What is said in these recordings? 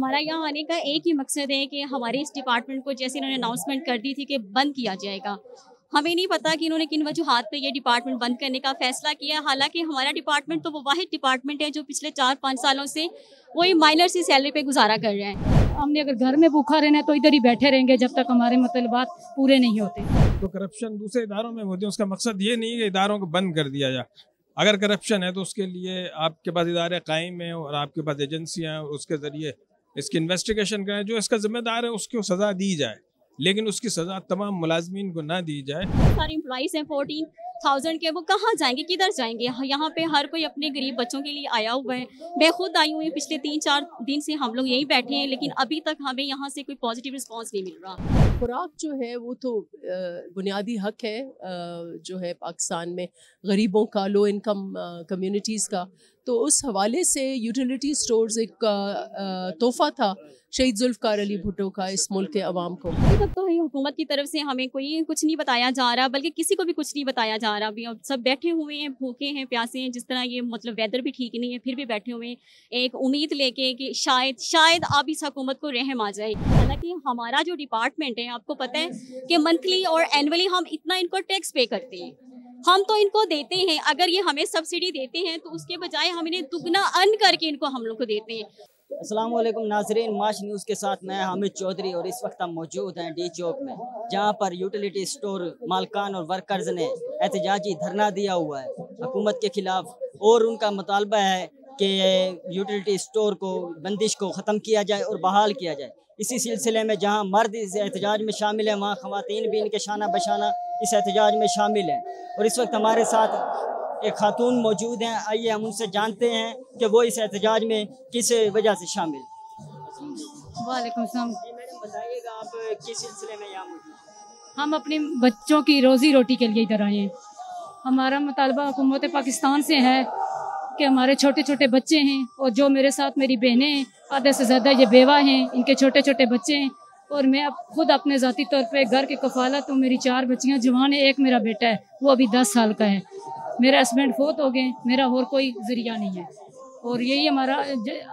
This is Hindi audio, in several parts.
हमारा यहाँ आने का एक ही मकसद है कि हमारे इस डिपार्टमेंट को जैसे इन्होंने अनाउंसमेंट कर दी थी कि बंद किया जाएगा, हमें नहीं पता कि इन्होंने किन वजूहात पे ये डिपार्टमेंट बंद करने का फैसला किया। हालांकि हमारा डिपार्टमेंट तो वो वाहिद डिपार्टमेंट है जो पिछले 4-5 सालों से वही माइनर सी सैलरी पे गुजारा कर रहे हैं। हमने अगर घर में भूखा रहना है तो इधर ही बैठे रहेंगे जब तक हमारे मतलबात पूरे नहीं होते। तो करप्शन दूसरे इदारों में होती है, उसका मकसद ये नहीं है कि इदारों को बंद कर दिया जाए। अगर करप्शन है तो उसके लिए आपके पास इदारे कायम हैं और आपके पास एजेंसियाँ हैं, उसके ज़रिए इसकी इन्वेस्टिगेशन करें, जो इसका जिम्मेदार है उसको सज़ा दी जाए, लेकिन उसकी सज़ा तमाम मुलाजमीन को ना दी जाए। सारे एम्प्लॉइज़ हैं 14,000 के, वो कहाँ जाएंगे, किधर जाएंगे? यहाँ पे हर कोई अपने गरीब बच्चों के लिए आया हुआ है। मैं खुद आई हुई पिछले 3-4 दिन से हम लोग यहीं बैठे हैं, लेकिन अभी तक हमें यहाँ से कोई पॉजिटिव रिस्पांस नहीं मिल रहा। खुराक जो है वो तो बुनियादी हक है जो है पाकिस्तान में गरीबों का, लो इनकम कम्यूनिटीज़ का, तो उस हवाले से यूटिलिटी स्टोर्स एक तोहफ़ा था शहीद जुल्फ़कार अली भुट्टो का इस मुल्क के अवाम को। तब तो हुकूमत की तरफ से हमें कोई कुछ नहीं बताया जा रहा, बल्कि किसी को भी कुछ नहीं बताया जा रहा। अभी सब बैठे हुए हैं, भूखे हैं, प्यासे हैं, जिस तरह ये मतलब वेदर भी ठीक नहीं है फिर भी बैठे हुए हैं एक उम्मीद लेके कि शायद आप इस हुकूमत को रहम आ जाए। हालांकि हमारा जो डिपार्टमेंट है आपको पता है कि मंथली और एनुअली हम इतना इनको टैक्स पे करते हैं, हम तो इनको देते हैं, अगर ये हमें सब्सिडी देते हैं तो उसके बजाय हम इन्हें दुगना अर्न करके इनको हम लोग को देते हैं। अस्सलाम वालेकुम नाज़रीन, माश न्यूज़ के साथ मैं हामिद चौधरी और इस वक्त हम मौजूद हैं डी चौक में, जहां पर यूटिलिटी स्टोर मालकान और वर्कर्स ने एहतजाजी धरना दिया हुआ है हुकूमत के खिलाफ, और उनका मुतालबा है कि यूटिलिटी स्टोर को बंदिश को ख़त्म किया जाए और बहाल किया जाए। इसी सिलसिले में जहां मर्द इस एहतजाज में शामिल हैं, वहाँ ख़वातीन भी इनके शाना बशाना इस एहतजाज में शामिल हैं, और इस वक्त हमारे साथ एक खातून मौजूद हैं। आइए हम उनसे जानते हैं कि वो इस एहतजाज में किस वजह से शामिल। वालेकुम सलाम। मैडम बताइएगा आप किस सिलसिले में यहाँ मौजूद हैं? हम अपने बच्चों की रोज़ी रोटी के लिए इधर आए हैं। हमारा मुतालबा हुकूमत पाकिस्तान से है कि हमारे छोटे छोटे बच्चे हैं और जो मेरे साथ मेरी बहनें हैं, आधे से ज़्यादा ये बेवा हैं, इनके छोटे छोटे बच्चे हैं, और मैं अब खुद अपने ज़ाती तौर पर घर के कफालत हूँ। मेरी 4 बच्चियाँ जवान है, एक मेरा बेटा है वो अभी 10 साल का है, मेरा हस्बैंड फोत हो गए, मेरा और कोई ज़रिया नहीं है। और यही हमारा,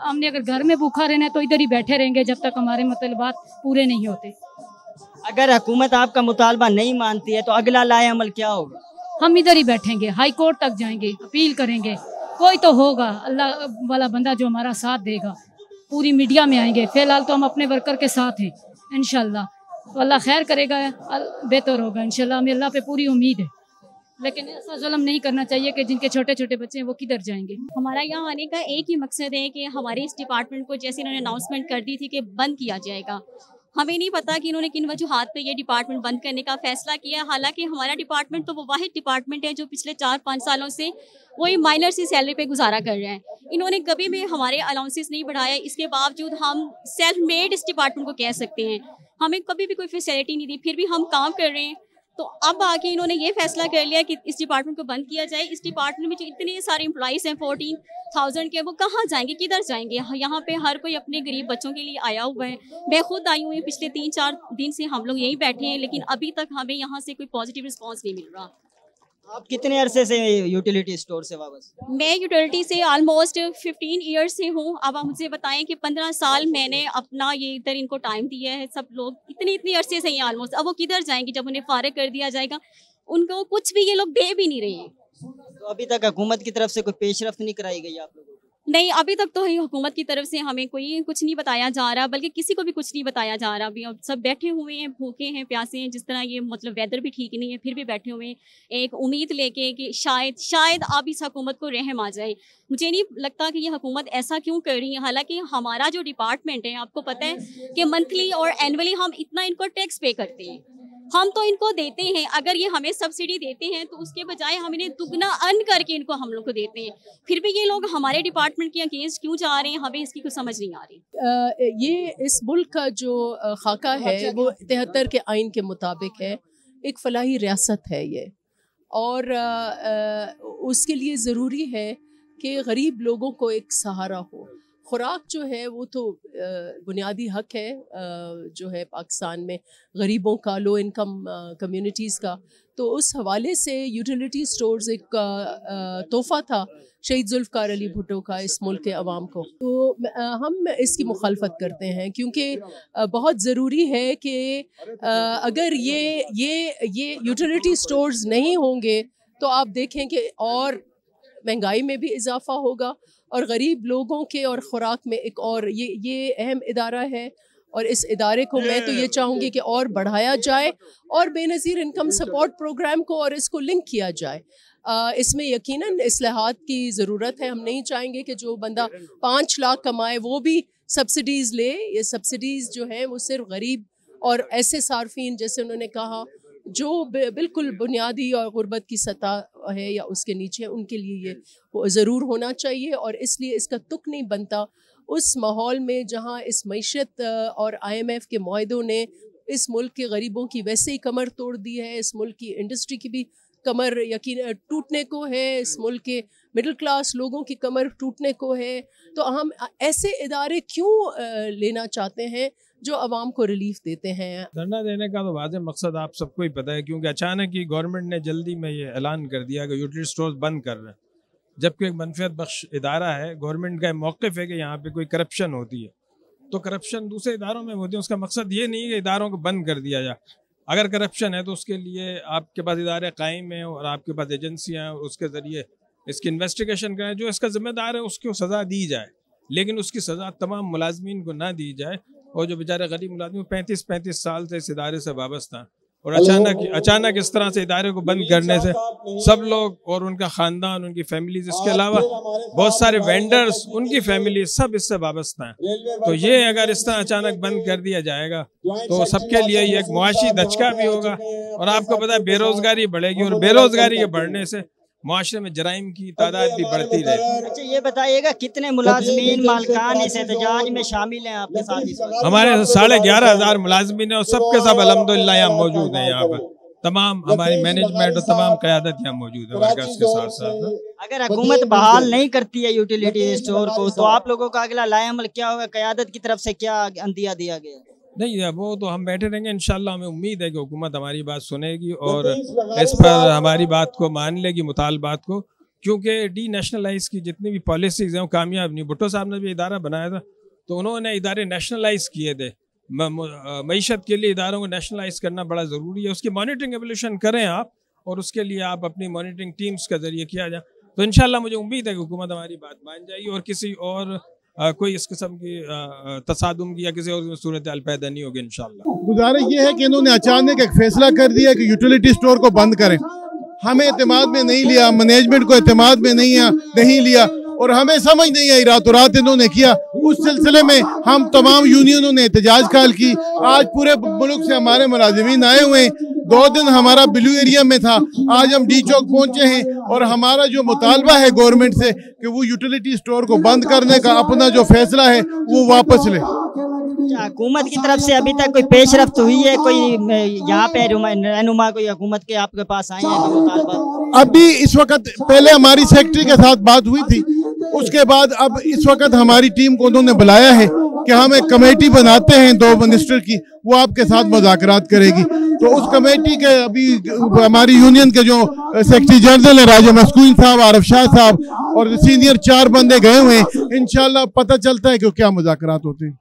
हमने अगर घर में भूखा रहना है तो इधर ही बैठे रहेंगे जब तक हमारे मतलबात पूरे नहीं होते। अगर हुकूमत आपका मुतालबा नहीं मानती है तो अगला लाए अमल क्या होगा? हम इधर ही बैठेंगे, हाई कोर्ट तक जाएंगे, अपील करेंगे, कोई तो होगा अल्लाह वाला बंदा जो हमारा साथ देगा। पूरी मीडिया में आएंगे, फ़िलहाल तो हम अपने वर्कर के साथ हैं, इंशाल्लाह तो अल्लाह खैर करेगा, बेहतर होगा इंशाल्लाह, हमें अल्लाह पे पूरी उम्मीद है। लेकिन ऐसा जुल्म नहीं करना चाहिए कि जिनके छोटे छोटे बच्चे हैं वो किधर जाएंगे। हमारा यहाँ आने का एक ही मकसद है कि हमारे इस डिपार्टमेंट को जैसे इन्होंने अनाउंसमेंट कर दी थी कि बंद किया जाएगा, हमें नहीं पता कि इन्होंने किन वजूहात पे ये डिपार्टमेंट बंद करने का फैसला किया। हालांकि हमारा डिपार्टमेंट तो वो वाहिद डिपार्टमेंट है जो पिछले 4-5 सालों से वही माइनर सी सैलरी पे गुजारा कर रहे हैं। इन्होंने कभी भी हमारे अलाउंसेस नहीं बढ़ाया, इसके बावजूद हम सेल्फ मेड इस डिपार्टमेंट को कह सकते हैं। हमें कभी भी कोई फैसिलिटी नहीं दी, फिर भी हम काम कर रहे हैं। तो अब आके इन्होंने ये फैसला कर लिया कि इस डिपार्टमेंट को बंद किया जाए। इस डिपार्टमेंट में जो इतने सारे एम्प्लॉइज़ हैं 14,000 के, वो कहाँ जाएंगे, किधर जाएंगे? यहाँ पे हर कोई अपने गरीब बच्चों के लिए आया हुआ है। मैं खुद आई हुई पिछले 3-4 दिन से हम लोग यहीं बैठे हैं, लेकिन अभी तक हमें यहाँ से कोई पॉजिटिव रिस्पॉन्स नहीं मिल रहा। आप कितने अरसे से यूटिलिटी स्टोर से वापस? मैं यूटिलिटी से ऑलमोस्ट 15 ईयर्स से हूँ। अब आप मुझे बताएं कि 15 साल मैंने अपना ये इधर इनको टाइम दिया है, सब लोग इतने अरसे से ही ऑलमोस्ट, अब वो किधर जाएंगे जब उन्हें फारिग कर दिया जाएगा? उनको कुछ भी ये लोग दे भी नहीं रहे हैं। तो अभी तक हुकूमत की तरफ से कोई पेशरफ्त नहीं कराई गई आप लोगों को? नहीं, अभी तक तो हुकूमत की तरफ से हमें कोई कुछ नहीं बताया जा रहा, बल्कि किसी को भी कुछ नहीं बताया जा रहा। अभी सब बैठे हुए हैं, भूखे हैं, प्यासे हैं, जिस तरह ये मतलब वेदर भी ठीक नहीं है फिर भी बैठे हुए हैं एक उम्मीद लेके कि शायद आप इस हुकूमत को रहम आ जाए। मुझे नहीं लगता कि ये हुकूमत ऐसा क्यों कर रही है। हालांकि हमारा जो डिपार्टमेंट है आपको पता है कि मंथली और एनुअली हम इतना इनको टैक्स पे करते हैं, हम तो इनको देते हैं, अगर ये हमें सब्सिडी देते हैं तो उसके बजाय हम इन्हें दुगना अर्न करके इनको हम लोग को देते हैं, फिर भी ये लोग हमारे डिपार्टमेंट के अगेंस्ट क्यों जा रहे हैं, हमें इसकी कुछ समझ नहीं आ रही। ये इस मुल्क का जो खाका है वो 73 के आइन के मुताबिक है, एक फलाही रियासत है ये, और उसके लिए ज़रूरी है कि गरीब लोगों को एक सहारा हो। खुराक जो है वो तो बुनियादी हक है जो है पाकिस्तान में गरीबों का, लो इनकम कम्युनिटीज़ का। तो उस हवाले से यूटिलिटी स्टोर्स एक तोहफ़ा था शहीद जुल्फ़कार अली भुट्टो का इस मुल्क के अवाम को। तो हम इसकी मुखालफत करते हैं क्योंकि बहुत ज़रूरी है कि अगर ये यूटिलिटी स्टोर्स नहीं होंगे तो आप देखें कि और महंगाई में भी इजाफा होगा और गरीब लोगों के और ख़ुराक में एक और ये अहम इदारा है और इस इदारे को मैं तो ये चाहूँगी कि और बढ़ाया जाए और बेनज़ीर इनकम सपोर्ट प्रोग्राम को और इसको लिंक किया जाए। इसमें यकीनन इस्लाहात की ज़रूरत है। हम नहीं चाहेंगे कि जो बंदा 5 लाख कमाए वो भी सब्सिडीज़ ले। ये सब्सिडीज़ जो हैं वो सिर्फ गरीब और ऐसे सार्फिन जैसे उन्होंने कहा जो बिल्कुल बुनियादी और गुर्बत की सतह है या उसके नीचे है, उनके लिए ये ज़रूर होना चाहिए। और इसलिए इसका तुक नहीं बनता उस माहौल में जहाँ इस मैशत और IMF के मुआहिदों ने इस मुल्क के गरीबों की वैसे ही कमर तोड़ दी है, इस मुल्क की इंडस्ट्री की भी कमर यकीन टूटने को है, इस मुल्क के मिडिल क्लास लोगों की कमर टूटने को है। तो हम ऐसे इदारे क्यों लेना चाहते हैं जो आवाम को रिलीफ देते हैं। धरना देने का तो वाज़े मकसद आप सबको ही पता है क्योंकि अचानक ही गवर्नमेंट ने जल्दी में ये ऐलान कर दिया कि यूटिलिटी स्टोर्स बंद कर रहे हैं, जबकि एक मनफियत बख्श इदारा है। गवर्नमेंट का मौक़िफ़ है कि यहाँ पे कोई करप्शन होती है तो करप्शन दूसरे इदारों में होती है, उसका मकसद ये नहीं है कि इदारों को बंद कर दिया जाए। अगर करप्शन है तो उसके लिए आपके पास इदारे कायम हैं और आपके पास एजेंसियाँ हैं, उसके ज़रिए इसकी इन्वेस्टिगेशन करें, जो इसका ज़िम्मेदार है उसको सज़ा दी जाए, लेकिन उसकी सज़ा तमाम मुलाजमीन को ना दी जाए। और जो बेचारे गरीब मुलाजिम 35-35 साल से इस इदारे से वाबस्ता और अचानक इस तरह से इदारे को बंद करने से सब लोग और उनका ख़ानदान, उनकी फैमिलीज, इसके अलावा बहुत सारे वेंडर्स, उनकी फैमिली सब इससे वाबस्ता हैं। तो ये अगर इस तरह अचानक बंद कर दिया जाएगा तो सबके लिए ये एक मुआशी दचका भी होगा और आपको पता है बेरोज़गारी बढ़ेगी और बेरोज़गारी के बढ़ने से माशरे में जराइम की तादाद भी बढ़ती रहे। अच्छा ये बताइएगा कितने मुलाजमीन मालकान इस एहतजाज में शामिल हैं आपके साथ? हमारे 11,500 मुलाजमीन हैं और सबके सब अलहमदुलिल्लाह यहाँ मौजूद हैं। यहाँ पर तमाम हमारी मैनेजमेंट और तमाम क़यादत यहाँ मौजूद है वर्कर्स के साथ साथ। अगर हुकूमत बहाल नहीं करती है यूटिलिटी स्टोर को तो आप लोगों का अगला लाएअमल क्या होगा? क़यादत की तरफ से क्या अंदिया दिया गया? नहीं है वो तो हम बैठे रहेंगे इंशाल्लाह। हमें उम्मीद है कि हुकूमत हमारी बात सुनेगी और इस पर हमारी बात को मान लेगी, मुतालबात को, क्योंकि डी नेशनलाइज की जितनी भी पॉलिसीज़ हैं वो कामयाब नहीं। भुट्टो साहब ने भी इदारा बनाया था तो उन्होंने इदारे नेशनलाइज़ किए थे। मईशत के लिए इदारों को नेशनलाइज़ करना बड़ा ज़रूरी है। उसकी मॉनिटरिंग एवोल्यूशन करें आप और उसके लिए आप अपनी मॉनिटरिंग टीम्स के ज़रिए किया जाए। तो इंशाल्लाह मुझे उम्मीद है कि हुकूमत हमारी बात मान जाएगी और किसी और कोई इस किस्म की तसादुम की या किसी और सूरत हाल पैदा नहीं होगी इंशाल्लाह। गुजारिश ये है कि इन्होंने अचानक एक फैसला कर दिया कि यूटिलिटी स्टोर को बंद करें। हमें एतमाद में नहीं लिया, मैनेजमेंट को एतमाद में नहीं लिया और हमें समझ नहीं आई, रातों रात इन्होंने किया। उस सिलसिले में हम तमाम यूनियनों ने एहतजाज काल की। आज पूरे मुल्क से हमारे मुलाजिमीन आए हुए हैं। 2 दिन हमारा ब्लू एरिया में था, आज हम D-चौक पहुंचे हैं और हमारा जो मुतालबा है गवर्नमेंट से कि वो यूटिलिटी स्टोर को बंद करने का अपना जो फैसला है वो वापस ले। हुकूमत की तरफ से अभी तक कोई पेशरफ्त हुई है? कोई यहाँ पे रहनुमा कोई हुकूमत के आपके पास आए हैं मुतालबा? अभी इस वक्त पहले हमारी सेक्रेटरी के साथ बात हुई थी, उसके बाद अब इस वक्त हमारी टीम को उन्होंने बुलाया है कि हम एक कमेटी बनाते हैं 2 मिनिस्टर की, वो आपके साथ मुज़ाकरात करेगी। तो उस कमेटी के अभी हमारी यूनियन के जो सेक्रेटरी जनरल हैं राजा मस्कून साहब, आरफ शाह साहब और सीनियर 4 बंदे गए हुए हैं। इंशाल्लाह पता चलता है कि क्या मुज़ाकरात होते हैं।